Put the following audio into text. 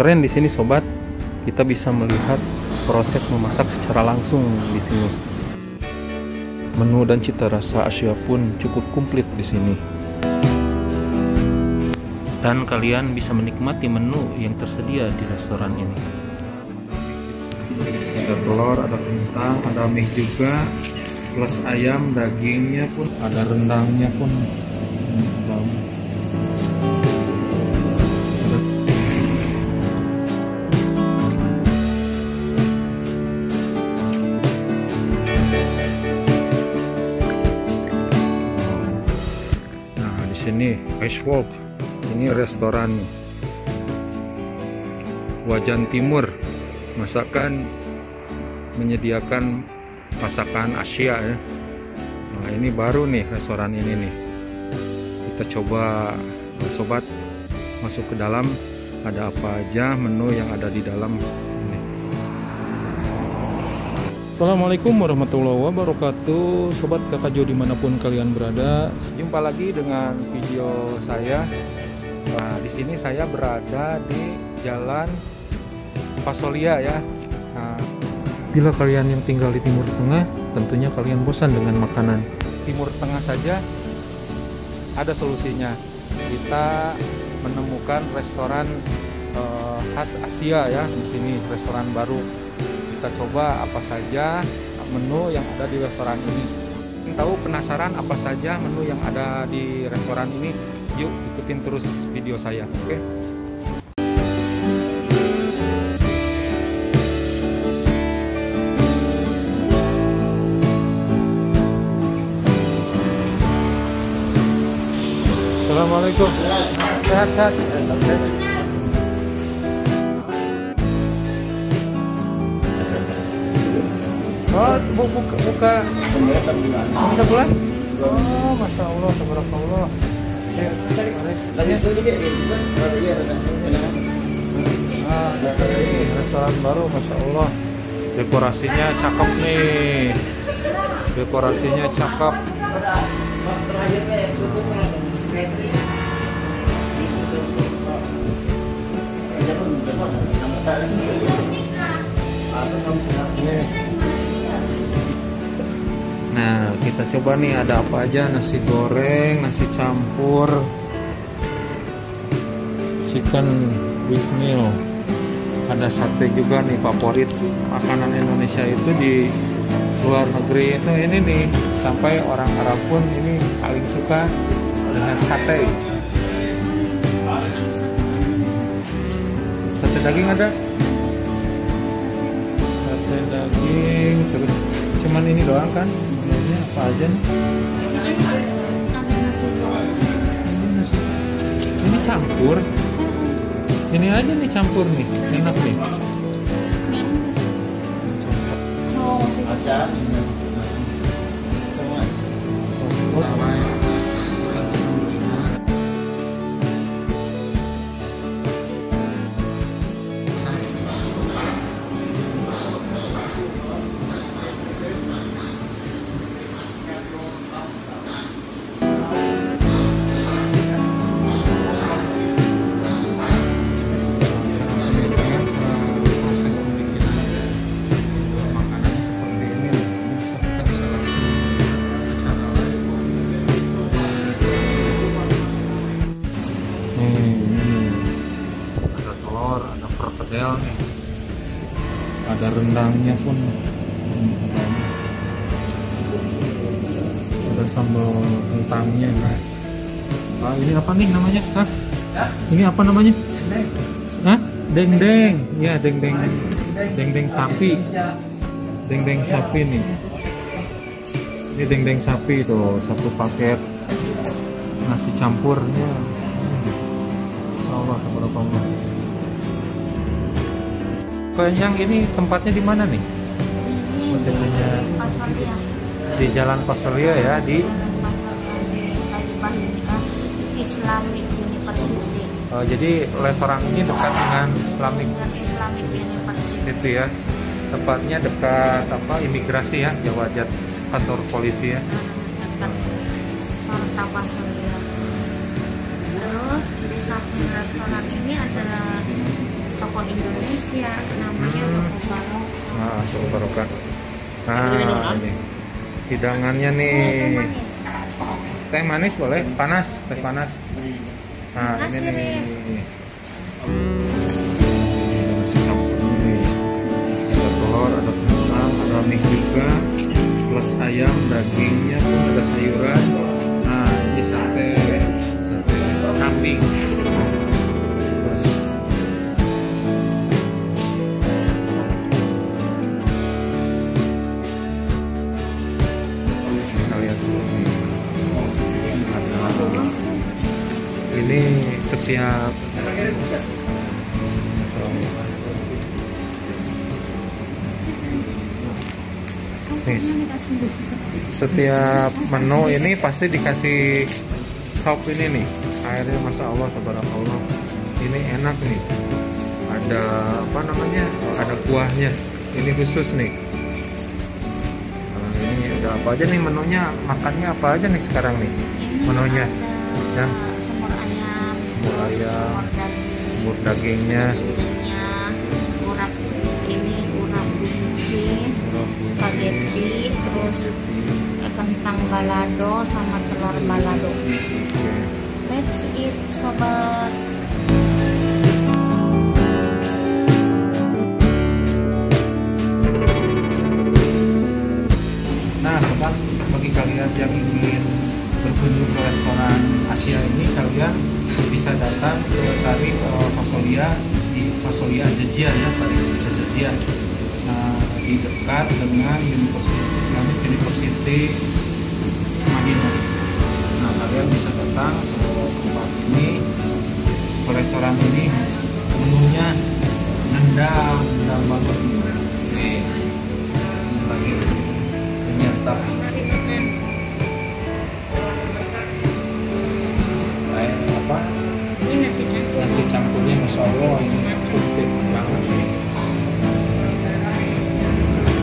Keren di sini sobat, kita bisa melihat proses memasak secara langsung di sini. Menu dan cita rasa Asia pun cukup komplit di sini. Dan kalian bisa menikmati menu yang tersedia di restoran ini. Ada telur, ada kentang, ada mie juga, plus ayam, dagingnya pun ada, rendangnya pun. Ini Ice Walk, ini restoran Wajan Timur, masakan menyediakan masakan Asia ya. Nah ini baru nih restoran ini nih, kita coba sobat masuk ke dalam, ada apa aja menu yang ada di dalam ini. Assalamualaikum warahmatullahi wabarakatuh, sobat Kakak Jo dimanapun kalian berada. Jumpa lagi dengan video saya. Nah, di sini saya berada di Jalan Pasolia ya. Nah, bila kalian yang tinggal di Timur Tengah, tentunya kalian bosan dengan makanan Timur Tengah saja. Ada solusinya. Kita menemukan restoran khas Asia ya. Di sini restoran baru. Kita coba apa saja menu yang ada di restoran ini. Ingin tahu, penasaran apa saja menu yang ada di restoran ini? Yuk ikutin terus video saya, oke? Assalamualaikum. Sehat-sehat. Oh, buka sebulan? Oh, Masya Allah, Tabarakallah. Nah, ini restoran baru, Masya Allah. Dekorasinya cakep nih. Dekorasinya cakep. Ini. Nah, kita coba nih ada apa aja, nasi goreng, nasi campur, chicken windmill, ada sate juga nih, favorit makanan Indonesia itu di luar negeri itu ini nih, sampai orang Arab pun ini paling suka dengan sate. Sate daging ada? Sate daging, terus cuman ini doang kan? Apa aja nih? Ini campur. Ini aja nih campur nih, enak nih. Nih. Ada rendangnya pun, ada sambal kentangnya. Ah, ini apa nih namanya? Hah? Ini apa namanya? Hah? Dendeng. Ya, dendeng. Dendeng sapi. Dendeng sapi nih. Ini dendeng sapi tuh, satu paket nasi campurnya. Allah, Allah. Yang ini tempatnya di mana nih? Ini di Jalan Pasolia ya, di Islamic University. Oh, jadi restoran ini dekat dengan Islamic University ya. Tempatnya dekat apa? Imigrasi ya, Jawajat kantor polisi ya. Dekat Sorta Pasolia. Terus di samping restoran ini ada toko Indonesia, namanya toko Barokan. Nah, ini hidangannya nih. Teh manis boleh, panas, teh panas. Nah, ini nih. Ada telur, ada kentang, ada mie juga, plus ayam, dagingnya pun ada sayuran. Nah, ini sate kambing. Ini setiap menu ini pasti dikasih sop ini nih. Airnya Masya Allah, tabarakallah. Ini enak nih. Ada apa namanya? Ada kuahnya. Ini khusus nih. Nah, ini ada apa aja nih menunya? Makannya apa aja nih sekarang nih? Menunya. Ya. Ayam, semur dagingnya, urap ini, urap buncis, spaghetti, terus kentang balado sama telur balado. Let's eat, sobat. Nah, sobat, bagi kalian yang ingin berkunjung ke restoran Asia ini, kalian bisa datang ke tarif Pasolia di Pasolia Jejian ya, Jejian. Di dekat dengan Islamic University Madinah. Nah, kalian bisa datang ke tempat ini, ke restoran ini. Menunya nendang banget ini. Ini lagi ternyata.